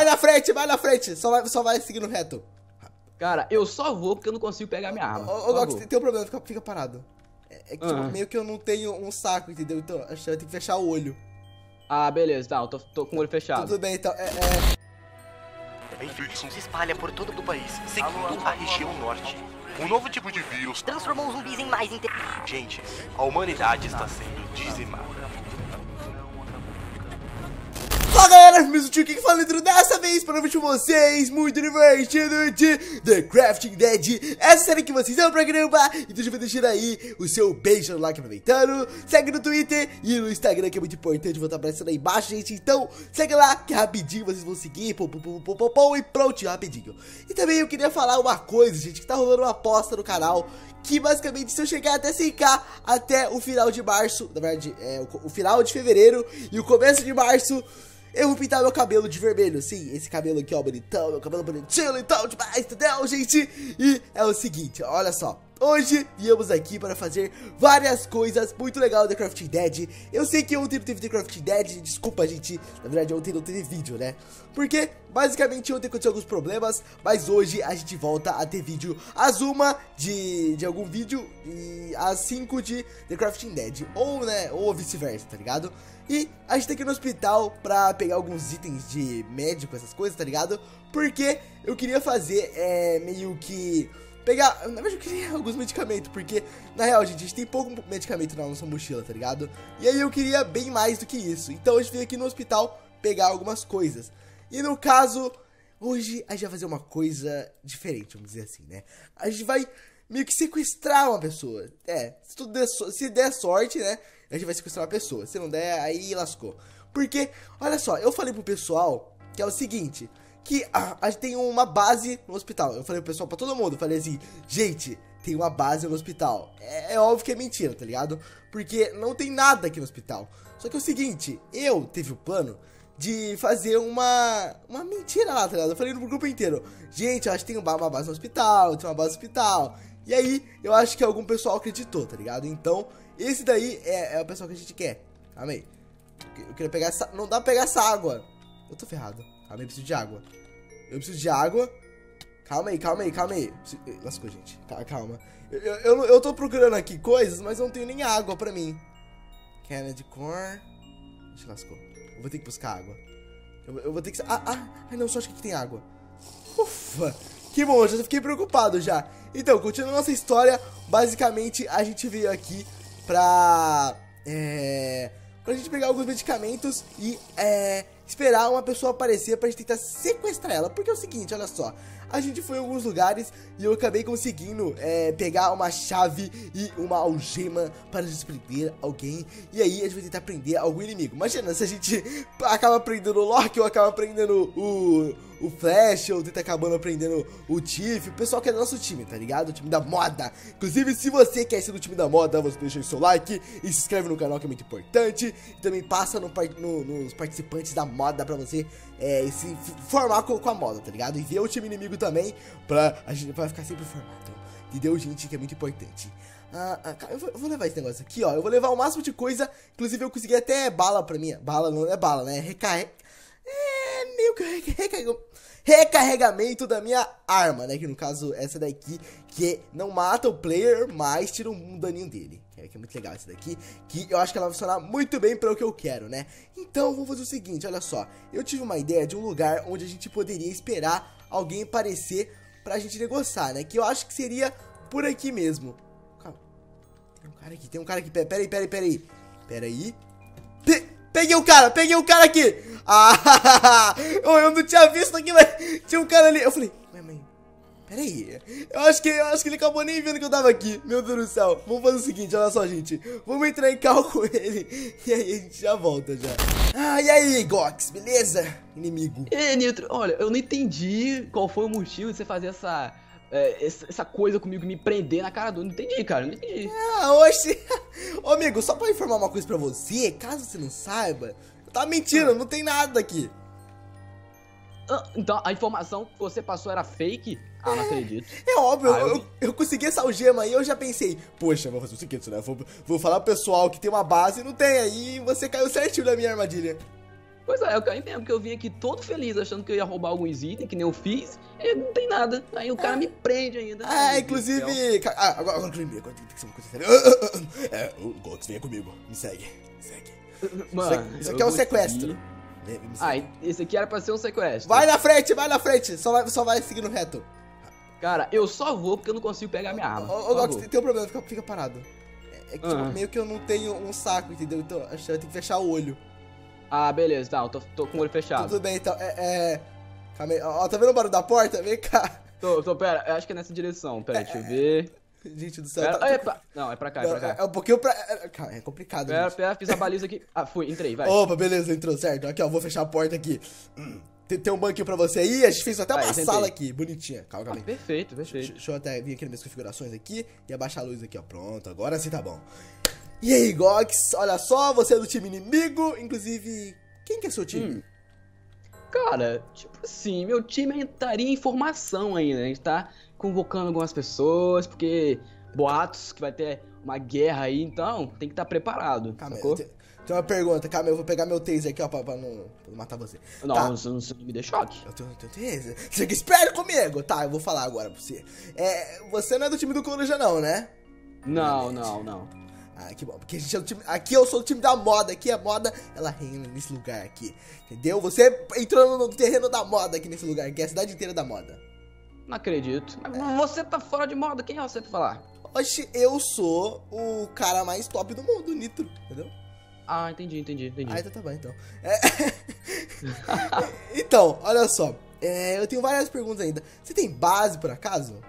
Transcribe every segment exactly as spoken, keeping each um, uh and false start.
Vai na frente, vai na frente. Só vai, só vai seguindo reto. Cara, eu só vou porque eu não consigo pegar minha arma. Ô, Góks, tem um problema, fica, fica parado. É, é que, uhum. tipo, meio que eu não tenho um saco, entendeu? Então, acho que eu tenho que fechar o olho. Ah, beleza, tá, eu tô, tô com o olho fechado. Tudo bem, então, é... é... A infecção se espalha por todo o país, seguindo a região norte. Um novo tipo de vírus transformou os zumbis em mais inteligentes. A humanidade está sendo dizimada. Fala galera, meu tio Kiko falando dentro dessa vez para ver com vocês, muito divertido de The Crafting Dead, essa série que vocês amam pra caramba. Então já vou deixar aí o seu beijo no like aproveitando, segue no Twitter e no Instagram que é muito importante, vou estar aparecendo aí embaixo, gente. Então segue lá que rapidinho vocês vão seguir, pô, pô, pô, pô, pô, pô, e pronto, rapidinho. E também eu queria falar uma coisa, gente, que tá rolando uma aposta no canal, que basicamente se eu chegar até cem K até o final de março, na verdade é o, o final de fevereiro e o começo de março, eu vou pintar meu cabelo de vermelho, sim, esse cabelo aqui, ó, bonitão, meu cabelo bonitinho e tal, demais, entendeu, gente? E é o seguinte, olha só, hoje viemos aqui para fazer várias coisas muito legais do The Crafting Dead. Eu sei que ontem não teve The Crafting Dead, desculpa, gente, na verdade ontem não teve vídeo, né? Porque, basicamente, ontem aconteceu alguns problemas, mas hoje a gente volta a ter vídeo às uma de, de algum vídeo e às cinco de The Crafting Dead, ou, né, ou vice-versa, tá ligado? E a gente tá aqui no hospital pra pegar alguns itens de médico, essas coisas, tá ligado? Porque eu queria fazer, é, meio que... pegar... na verdade eu queria alguns medicamentos, porque, na real, gente, a gente tem pouco medicamento na nossa mochila, tá ligado? E aí eu queria bem mais do que isso. Então a gente veio aqui no hospital pegar algumas coisas. E no caso, hoje a gente vai fazer uma coisa diferente, vamos dizer assim, né? A gente vai meio que sequestrar uma pessoa. É, se, tudo der, se der sorte, né? A gente vai sequestrar uma pessoa, se não der, aí lascou. Porque, olha só, eu falei pro pessoal que é o seguinte, que a, a gente tem uma base no hospital. Eu falei pro pessoal, pra todo mundo, eu falei assim, gente, tem uma base no hospital. É, é óbvio que é mentira, tá ligado? Porque não tem nada aqui no hospital. Só que é o seguinte, eu teve o plano de fazer uma, uma mentira lá, tá ligado? Eu falei no grupo inteiro, gente, eu acho que tem uma base no hospital, tem uma base no hospital. E aí, eu acho que algum pessoal acreditou, tá ligado? Então... esse daí é, é o pessoal que a gente quer. Calma aí. Eu queria pegar essa... não dá pra pegar essa água. Eu tô ferrado. Calma aí, eu preciso de água. Eu preciso de água. Calma aí, calma aí, calma aí. Lascou, gente. Tá, calma. Eu, eu, eu, eu tô procurando aqui coisas, mas eu não tenho nem água pra mim. Cana de cor. Deixa, lascou. Eu vou ter que buscar água. Eu, eu vou ter que... Ah, ah, ah, não, só acho que tem água. Ufa. Que bom, eu já fiquei preocupado já. Então, continuando a nossa história, basicamente a gente veio aqui pra, é, pra gente pegar alguns medicamentos e é, esperar uma pessoa aparecer pra gente tentar sequestrar ela. Porque é o seguinte, olha só, a gente foi em alguns lugares e eu acabei conseguindo é, pegar uma chave e uma algema para desprender alguém. E aí a gente vai tentar prender algum inimigo. Imagina se a gente acaba prendendo o Loki ou acaba prendendo o, o Flash ou tenta acabando prendendo o Tiff. O pessoal que é do nosso time, tá ligado? O time da moda. Inclusive, se você quer ser do time da moda, você deixa o seu like e se inscreve no canal que é muito importante. E também passa no, no, nos participantes da moda pra você é, se formar com, com a moda, tá ligado? E ver o time inimigo também pra a gente pra ficar sempre formado. Entendeu, gente? Que é muito importante. Ah, ah, eu, vou, eu vou levar esse negócio aqui, ó. Eu vou levar o máximo de coisa. Inclusive, eu consegui até bala pra mim. Bala não é bala, né? Recarrega. É meio que recarrega. Recarregamento da minha arma, né? Que no caso, essa daqui, que não mata o player, mas tira um daninho dele. Que é muito legal essa daqui, que eu acho que ela vai funcionar muito bem para o que eu quero, né? Então, vamos fazer o seguinte, olha só. Eu tive uma ideia de um lugar onde a gente poderia esperar alguém aparecer pra gente negociar, né? Que eu acho que seria por aqui mesmo. Calma. Tem um cara aqui, tem um cara aqui. Pera aí, pera aí, pera aí. Pera aí. Pe peguei o cara, peguei o cara aqui. Ah, eu não tinha visto aqui, mas tinha um cara ali. Eu falei, mãe, mãe. Pera aí, eu acho, que, eu acho que ele acabou nem vendo que eu tava aqui. Meu Deus do céu, vamos fazer o seguinte, olha só, gente. Vamos entrar em carro com ele e aí a gente já volta já. Ah, e aí, Góks, beleza? Inimigo. E aí, Nitro, olha, eu não entendi qual foi o motivo de você fazer essa, é, essa coisa comigo, me prender na cara do... Não entendi, cara, não entendi. Ah, oxe. Ô, amigo, só pra informar uma coisa pra você, caso você não saiba, tá mentindo, não tem nada aqui. Então, a informação que você passou era fake? Ah, não acredito. É, é óbvio, ah, eu, eu, eu consegui essa algema aí, eu já pensei, poxa, vou fazer o seguinte, né? Vou, vou falar pro pessoal que tem uma base e não tem, aí você caiu certinho na minha armadilha. Pois é, é o que eu entendo, porque eu vim aqui todo feliz, achando que eu ia roubar alguns itens, que nem eu fiz, e não tem nada. Aí o cara me prende ainda. Ah, inclusive... Ah, agora eu não tem que ser uma coisa séria. É, o Góks, venha comigo. Me segue, me segue. Mano, isso aqui é um sequestro. Ah, esse aqui era pra ser um sequestro. Vai na frente, vai na frente. Só vai, só vai seguindo reto. Cara, eu só vou porque eu não consigo pegar minha arma. Ô, Góks, tem um problema, fica, fica parado. É que, tipo, meio que eu não tenho um saco, entendeu? Então, acho que eu tenho que fechar o olho. Ah, beleza, tá, eu tô, tô com o olho fechado. Tudo bem, então, é... é... Calma aí, ó, tá vendo o barulho da porta? Vem cá. Tô, tô, pera, eu acho que é nessa direção, pera, é, deixa eu ver... Gente do céu... Pera, tá, é pra... Não, é pra cá, não, é pra cá. É um pouquinho pra... Cara, é complicado, pera, gente. Pera, fiz a baliza aqui... Ah, fui, entrei, vai. Opa, beleza, entrou, certo. Aqui, ó, vou fechar a porta aqui. Hum. Tem, tem um banquinho pra você aí, a gente fez até vai, uma sala aqui, bonitinha. Calma, calma aí. Ah, perfeito, perfeito. Deixa eu até vir aqui nas minhas configurações aqui e abaixar a luz aqui, ó. Pronto, agora sim tá bom. E aí, Góks, olha só, você é do time inimigo, inclusive, quem que é seu time? Hum. Cara, tipo assim, meu time estaria em formação ainda, a gente tá convocando algumas pessoas, porque boatos que vai ter uma guerra aí, então tem que estar tá preparado, calma, sacou? Tem, tem uma pergunta, calma, eu vou pegar meu taser aqui, ó, pra, pra, não, pra não matar você. Não, tá. você, não, você não me deixou aqui. Eu tenho, eu tenho taser, você que espera comigo, tá, eu vou falar agora pra você. É, você não é do time do Coruja não, né? Não, não, não. Ah, que bom, porque a gente é o time, aqui eu sou o time da moda, aqui a moda, ela reina nesse lugar aqui, entendeu? Você entrou no terreno da moda aqui nesse lugar, que é a cidade inteira da moda. Não acredito, mas você tá fora de moda, quem é você pra falar? Oxe, eu sou o cara mais top do mundo, o Nitro, entendeu? Ah, entendi, entendi, entendi. Ah, então tá bom, então. É... então, olha só, é, eu tenho várias perguntas ainda, você tem base por acaso?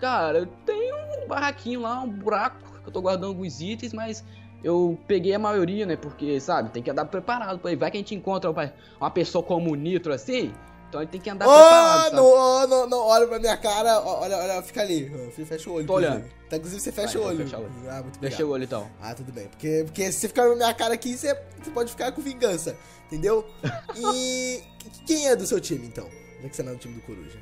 Cara, eu tenho um barraquinho lá, um buraco. Eu tô guardando alguns itens, mas eu peguei a maioria, né? Porque, sabe, tem que andar preparado pra ele. Vai que a gente encontra uma pessoa como o Nitro assim, então a gente tem que andar oh, preparado. Não, oh, não, não, olha pra minha cara, olha, olha, fica ali. Fecha o olho. Tô olhando. Tá, inclusive você fecha vai, o olho. Então, fecha o olho. Ah, muito obrigado. Fecha o olho então. Ah, tudo bem. Porque, porque se você ficar na minha cara aqui, você, você pode ficar com vingança, entendeu? E quem é do seu time então? Já que você não é do time do Coruja.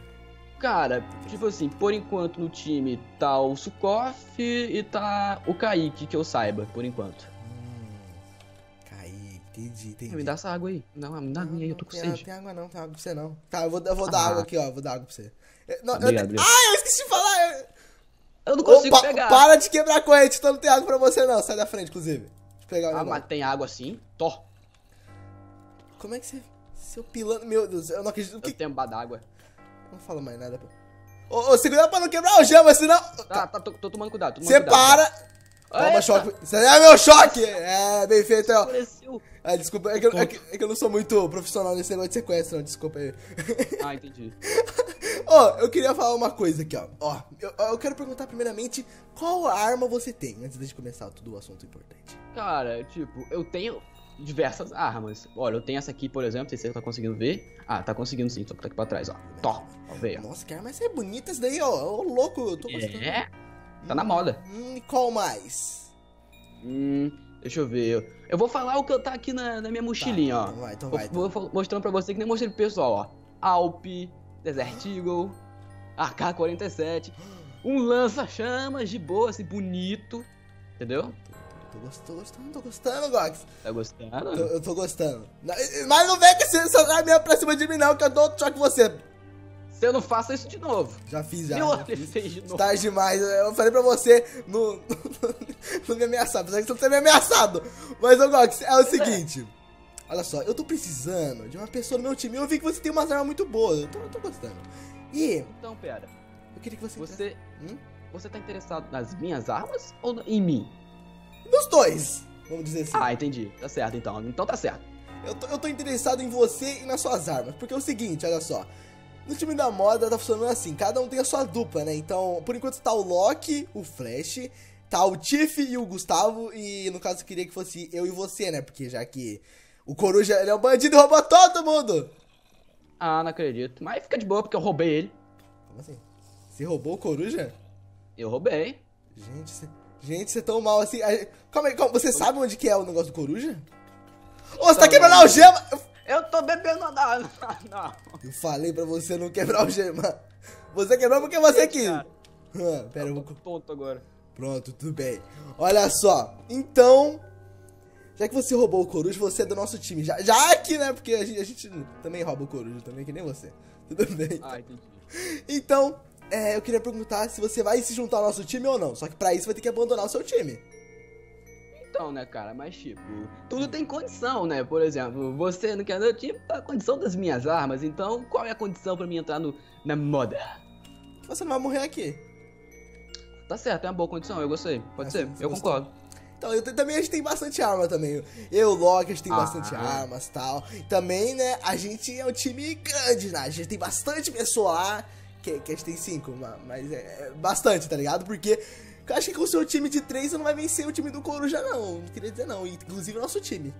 Cara, tipo assim, por enquanto no time tá o Sukoff e tá o Kaique, que eu saiba, por enquanto. Hum, Kaique, entendi, entendi. Me dá essa água aí, não, me dá a minha aí, eu tô com sede. Não tem água não, tem água pra você não. Tá, eu vou, eu vou ah. dar água aqui, ó, vou dar água pra você. Eu, não, obrigado, eu, obrigado. Ah, eu esqueci de falar! Eu, eu não consigo Opa, pegar. Para de quebrar a corrente, então não tem água pra você não, sai da frente, inclusive. Deixa eu pegar o ah, mas tem água assim? Tó. Como é que você... Seu pilantra... Meu Deus, eu não acredito... Que... Eu tenho bar d'água. Não fala mais nada. Ô, ô, segura pra não quebrar o jama, senão... Tá, tá, tô, tô tomando cuidado. Você para. Toma Eita. choque. Você é meu choque. É, bem feito. Ah, desculpa, é que, eu, é, que, é que eu não sou muito profissional nesse negócio de sequestro, não. Desculpa aí. Ah, entendi. Ô, oh, eu queria falar uma coisa aqui, ó. Ó, eu, eu quero perguntar primeiramente qual arma você tem, antes de começar todo o assunto importante. Cara, tipo, eu tenho... diversas armas. Olha, eu tenho essa aqui, por exemplo, não sei se você tá conseguindo ver. Ah, tá conseguindo sim, só que tá aqui pra trás, ó. Tó, ó, veio. Nossa, que arma é bonita essa daí, ó. Ô, louco, eu tô gostando. É, tá na moda. Hum, qual mais? Hum, deixa eu ver. Eu vou falar o que tá aqui na, na minha mochilinha, tá, ó. Então vai, então vai. Então. Vou mostrando pra você que nem mostrei pro pessoal, ó. Alp, Desert Eagle, A K quarenta e sete, um lança-chamas de boa, assim, bonito, entendeu? Tô gostando, tô gostando, Góks. Tá gostando? Eu, eu tô gostando. Mas não vem que você sai mesmo pra cima de mim, não, que eu dou outro choque em você. Se eu não faço isso de novo. Já fiz, já. Meu, já fez de novo. Tarde demais. Eu falei pra você não, não, não me ameaçar. Apesar que você não tem me ameaçado. Mas, Góks, é o seguinte. É. Olha só, eu tô precisando de uma pessoa no meu time. Eu vi que você tem umas armas muito boas. Eu tô, eu tô gostando. E... Então, pera. Eu queria que você... Você, hum? você tá interessado nas minhas armas ou em mim? Nos dois, vamos dizer assim. Ah, entendi. Tá certo, então. Então tá certo. Eu tô, eu tô interessado em você e nas suas armas. Porque é o seguinte, olha só. No time da moda tá funcionando assim. Cada um tem a sua dupla, né? Então, por enquanto tá o Loki, o Flash, tá o Tiff e o Gustavo. E, no caso, eu queria que fosse eu e você, né? Porque já que o Coruja, ele é um bandido e roubou todo mundo. Ah, não acredito. Mas fica de boa, porque eu roubei ele. Como assim? Você roubou o Coruja? Eu roubei. Gente, você... Gente, você é tão mal assim. Calma aí, calma. Você sabe onde que é o negócio do Coruja? Ô, oh, você tá quebrando a algema! Eu tô bebendo a água. Não. Eu falei pra você não quebrar a algema. Você quebrou porque você quis. Ah, pera, eu vou. Tô tonto agora. Pronto, tudo bem. Olha só. Então, Já que você roubou o Coruja, você é do nosso time. Já, já que, né? Porque a gente, a gente também rouba o Coruja, também, que nem você. Tudo bem? Ah, entendi. Então, é, eu queria perguntar se você vai se juntar ao nosso time ou não. Só que pra isso vai ter que abandonar o seu time. Então, né, cara? Mas, tipo, tudo tem condição, né? Por exemplo, você não quer meu time pra condição das minhas armas. Então, qual é a condição pra mim entrar no, na moda? Você não vai morrer aqui. Tá certo, é uma boa condição, eu gostei. Pode ser, eu concordo. Então, eu também a gente tem bastante arma também. Eu, Loki, a gente tem ah, bastante é. armas e tal. Também, né, a gente é um time grande, né? A gente tem bastante pessoa lá, que, que a gente tem cinco, mas é bastante, tá ligado? Porque eu acho que com o seu time de três você não vai vencer o time do Coruja, não. Não queria dizer não, inclusive o nosso time.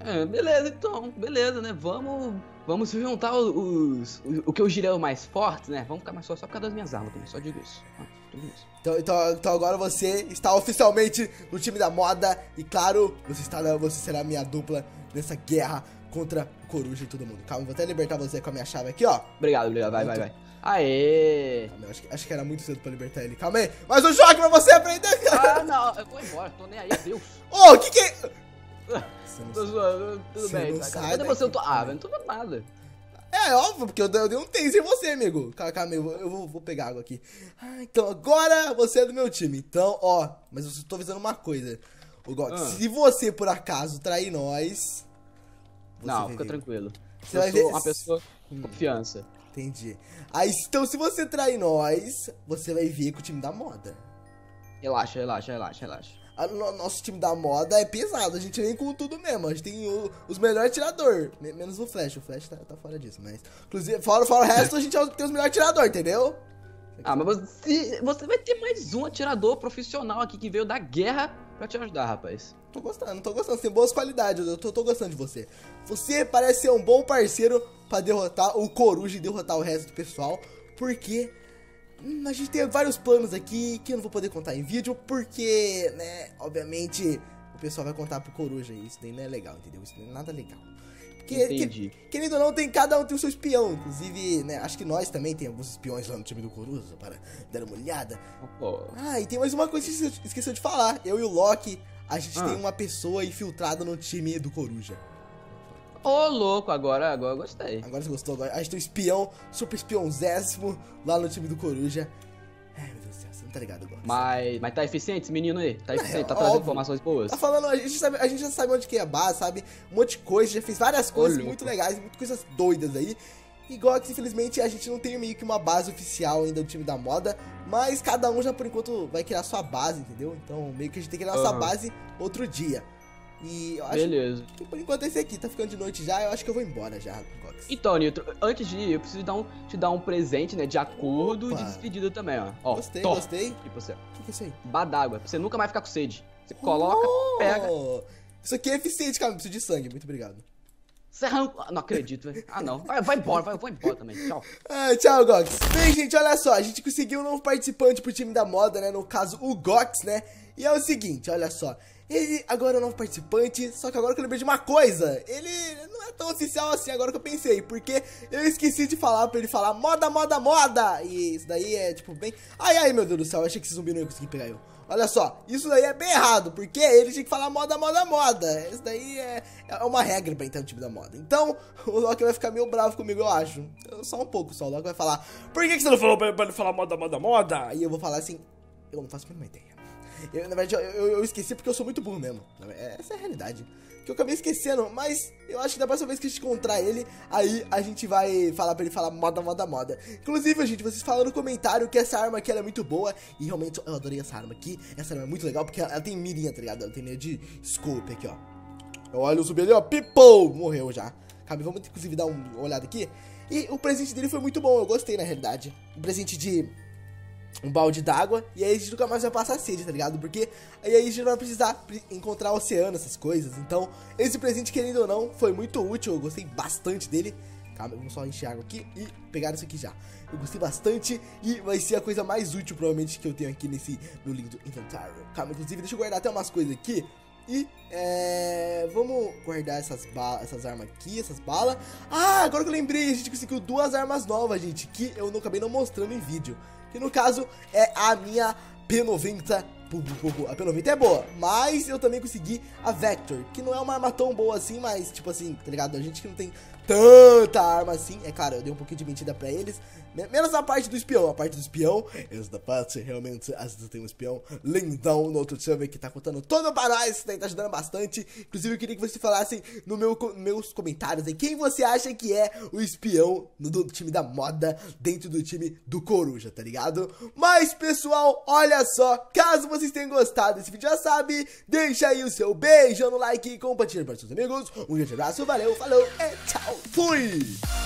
É, beleza, então, beleza, né? Vamos, vamos se juntar os, os, o que eu girei mais forte, né? Vamos ficar mais forte só por causa das minhas armas também, só digo isso. Ah, tudo isso. Então, então, então agora você está oficialmente no time da moda e, claro, você, está, você será a minha dupla nessa guerra contra o Coruja e todo mundo. Calma, vou até libertar você com a minha chave aqui, ó. Obrigado, obrigado, vai, vai, vai. Aê! Calma, acho, que, acho que era muito cedo pra libertar ele. Calma aí, mais um choque pra você aprender, cara! Ah, não, eu vou embora, tô nem aí, Deus. Ô, oh, que que é... Tô zoando, tudo você bem. Cadê você? Eu tô... Ah, velho, não tô vendo nada. É óbvio, porque eu, eu dei um taser em você, amigo. Calma, eu, vou, eu vou, vou pegar água aqui. Ah, então agora você é do meu time. Então, ó, mas eu tô avisando uma coisa. O Góks, ah. se você por acaso trair nós. Não, fica tranquilo. Você eu vai sou ver... uma pessoa com hum. confiança. Entendi. Aí, então, se você trair nós, você vai ver com o time da moda. Relaxa, relaxa, relaxa, relaxa. A, no, nosso time da moda é pesado, a gente vem com tudo mesmo, a gente tem o, os melhores atiradores, me, menos o Flash, o Flash tá, tá fora disso, mas... Inclusive, fora, fora o resto, a gente tem os melhores atiradores, entendeu? Ah, mas você, você vai ter mais um atirador profissional aqui que veio da guerra pra te ajudar, rapaz. Tô gostando, tô gostando, você tem boas qualidades, eu tô, tô gostando de você. Você parece ser um bom parceiro pra derrotar o Coruja e derrotar o resto do pessoal, porque... a gente tem vários planos aqui que eu não vou poder contar em vídeo, porque, né, obviamente, o pessoal vai contar pro Coruja e isso daí não é legal, entendeu? Isso não é nada legal. Porque, entendi. Que, querido ou não, tem, cada um tem o seu espião, inclusive, né, acho que nós também tem alguns espiões lá no time do Coruja, para dar uma olhada. Oh. Ah, e tem mais uma coisa que você esqueceu de falar, eu e o Loki, a gente ah. tem uma pessoa infiltrada no time do Coruja. Ô, oh, louco, agora, agora eu gostei. Agora você gostou, agora. A gente tem um espião, super espiãozésimo lá no time do Coruja. Ai, meu Deus do céu, você não tá ligado agora. Mas, mas tá eficiente esse menino aí? Tá eficiente, é, tá trazendo informações boas. Tá falando, a gente, sabe, a gente já sabe onde que é a base, sabe? Um monte de coisa, já fez várias coisas oh, muito legais, muitas coisas doidas aí. Igual que, infelizmente, a gente não tem meio que uma base oficial ainda do time da moda, mas cada um já, por enquanto, vai criar sua base, entendeu? Então, meio que a gente tem que criar uhum. nossa base outro dia. E eu acho Beleza. que por enquanto é esse aqui, tá ficando de noite já, eu acho que eu vou embora já, Góks. Então, Nitro, antes de ir, eu preciso dar um, te dar um presente, né, de acordo Opa. e de despedida também, ó. ó gostei, top. gostei. O que, que é isso aí? Badágua, pra você nunca mais ficar com sede. Você coloca, oh! pega... Isso aqui é eficiente, cara, eu preciso de sangue, muito obrigado. Você arrancou... Não acredito, velho. Ah, não. Vai, vai embora, vai, vai embora também. Tchau. Ah, tchau, Góks. Bem, gente, olha só. A gente conseguiu um novo participante pro time da moda, né? No caso, o Góks, né? E é o seguinte, olha só. Ele agora é um novo participante, só que agora que eu lembrei de uma coisa. Ele não é tão oficial assim agora que eu pensei, porque eu esqueci de falar pra ele falar moda, moda, moda. E isso daí é, tipo, bem... Ai, ai, meu Deus do céu, eu achei que esse zumbi não ia conseguir pegar eu. Olha só, isso daí é bem errado, porque ele tinha que falar moda, moda, moda. Isso daí é, é uma regra pra entrar no time da moda. Então, o Loki vai ficar meio bravo comigo, eu acho. Só um pouco, só. O Loki vai falar, por que, que você não falou pra ele falar moda, moda, moda? E eu vou falar assim, eu não faço a mínima ideia. Eu, na verdade, eu, eu, eu esqueci porque eu sou muito burro mesmo. Essa é a realidade. Que eu acabei esquecendo, mas eu acho que da próxima vez que a gente encontrar ele, aí a gente vai falar pra ele falar moda, moda, moda. Inclusive, gente, vocês falaram no comentário que essa arma aqui ela é muito boa. E realmente eu adorei essa arma aqui. Essa arma é muito legal porque ela, ela tem mirinha, tá ligado? Ela tem mirinha de scope aqui, ó. Olha o zumbi ali, ó. Pipou! Morreu já. Calma, vamos inclusive dar uma olhada aqui. E o presente dele foi muito bom, eu gostei na realidade. Um presente de... um balde d'água, e aí a gente nunca mais vai passar sede, tá ligado? Porque aí a gente não vai precisar encontrar oceano, essas coisas. Então, esse presente, querendo ou não, foi muito útil, eu gostei bastante dele. Calma, vamos só encher água aqui e pegar isso aqui já. Eu gostei bastante e vai ser a coisa mais útil, provavelmente, que eu tenho aqui nesse meu lindo inventário. Calma, inclusive, deixa eu guardar até umas coisas aqui. E, é... vamos guardar essas, essas armas aqui, essas balas. Ah, agora que eu lembrei, a gente conseguiu duas armas novas, gente, que eu não acabei não mostrando em vídeo. Que no caso é a minha P noventa. A P noventa é boa, mas eu também consegui a Vector, que não é uma arma tão boa assim, mas tipo assim, tá ligado? A gente que não tem tanta arma assim, é claro, eu dei um pouquinho de mentira pra eles, menos a parte do espião, a parte do espião, essa parte realmente, às vezes tem um espião lindão no outro server que tá contando todo pra nós, tá ajudando bastante, inclusive eu queria que vocês falassem no meu, meus comentários aí, quem você acha que é o espião do time da moda dentro do time do Coruja, tá ligado? Mas pessoal, olha só, caso vocês tenham gostado desse vídeo, já sabe, deixa aí o seu beijo no like e compartilha para seus amigos. Um grande abraço, valeu, falou e tchau, fui!